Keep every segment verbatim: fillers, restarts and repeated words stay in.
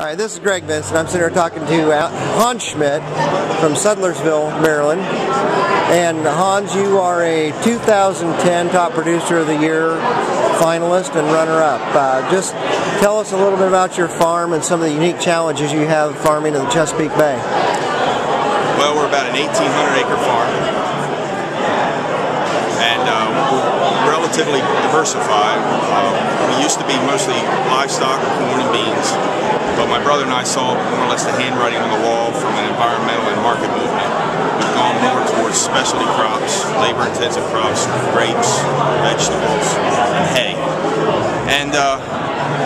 All right, this is Greg Vincent. I'm sitting here talking to Hans Schmidt from Sudlersville, Maryland. And Hans, you are a two thousand ten Top Producer of the Year finalist and runner-up. Uh, just tell us a little bit about your farm and some of the unique challenges you have farming in the Chesapeake Bay. Well, we're about an eighteen hundred acre farm, and uh, we're relatively diversified. Uh, we used to be mostly livestock, corn and beans, but my brother and I saw more or less the handwriting on the wall from an environmental and market movement. We've gone more towards specialty crops, labor-intensive crops, grapes, vegetables, and hay. And uh,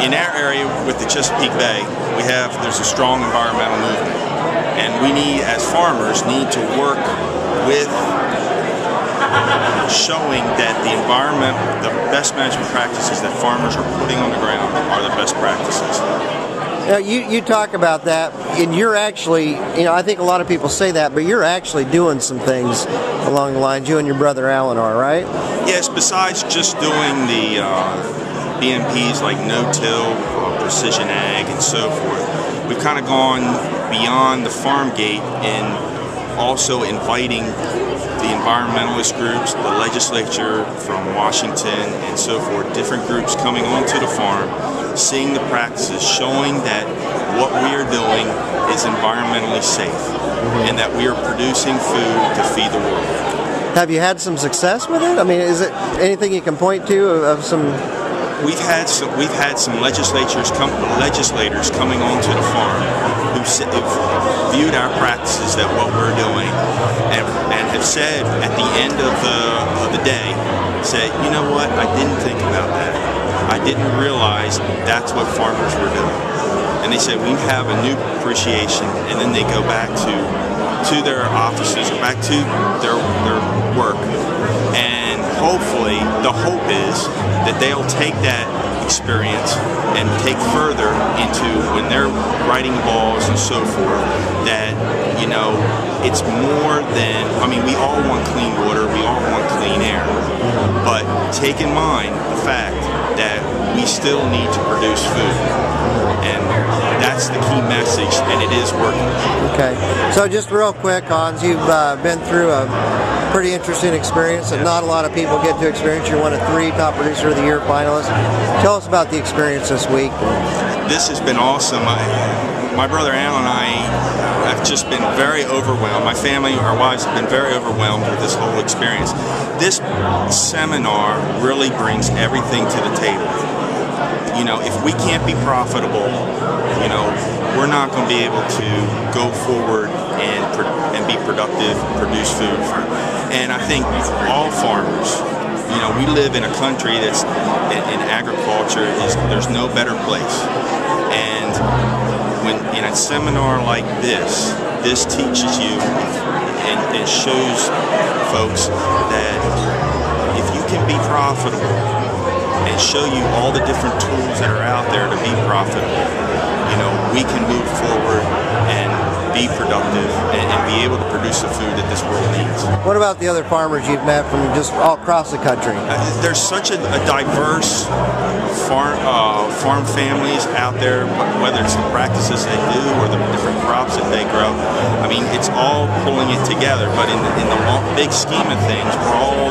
in our area with the Chesapeake Bay, we have, there's a strong environmental movement. And we need, as farmers, need to work with showing that the environment, the best management practices that farmers are putting on the ground are the best practices. Now, you, you talk about that, and you're actually, you know, I think a lot of people say that, but you're actually doing some things along the lines, you and your brother Alan are, right? Yes, besides just doing the uh, B M Ps like no-till, uh, precision ag, and so forth, we've kind of gone beyond the farm gate in also inviting the environmentalist groups, the legislature from Washington, and so forth, different groups coming onto the farm, seeing the practices, showing that what we are doing is environmentally safe, mm-hmm. and that we are producing food to feed the world. Have you had some success with it? I mean, is it anything you can point to of, of some? We've had some. We've had some legislatures come, legislators coming onto the farm who have viewed our practices, that what we're doing, and, and have said at the end of the of the day, said, you know what, I didn't think about that. I didn't realize that's what farmers were doing. And they said, we have a new appreciation, and then they go back to to their offices, or back to their, their work. And hopefully, the hope is that they'll take that experience and take further into when they're writing laws and so forth, that, you know, it's more than, I mean, we all want clean water, we all want clean air, but take in mind the fact that we still need to produce food, and that's the key message, and it is working. Okay, so just real quick, Hans, you've uh, been through a pretty interesting experience that yes. not a lot of people get to experience. You're one of three Top Producer of the Year finalists. Tell us about the experience this week. This has been awesome. I, my brother Alan and I have just been very overwhelmed. My family, our wives have been very overwhelmed with this whole experience. This seminar really brings everything to the table. You know, if we can't be profitable, you know, we're not going to be able to go forward and and be productive, produce food. And I think all farmers, you know, we live in a country that's in agriculture is there's no better place. And when in a seminar like this, this teaches you and, and shows folks that if you can be profitable and show you all the different tools that are out there to be profitable, you know, we can move forward and be productive and, and be able to produce the food that this world needs. What about the other farmers you've met from just all across the country? Uh, there's such a, a diverse farm, uh, farm families out there, whether it's the practices they do or the different crops that they grow. I mean, it's all pulling it together, but in the, in the long, big scheme of things, we're all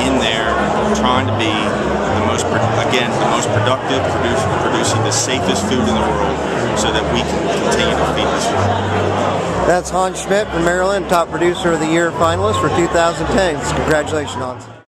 in there trying to be the most, again, the most productive, produce, producing the safest food in the world so that we can continue to feed this world. That's Hans Schmidt from Maryland, Top Producer of the Year finalist for two thousand ten. Congratulations, Hans.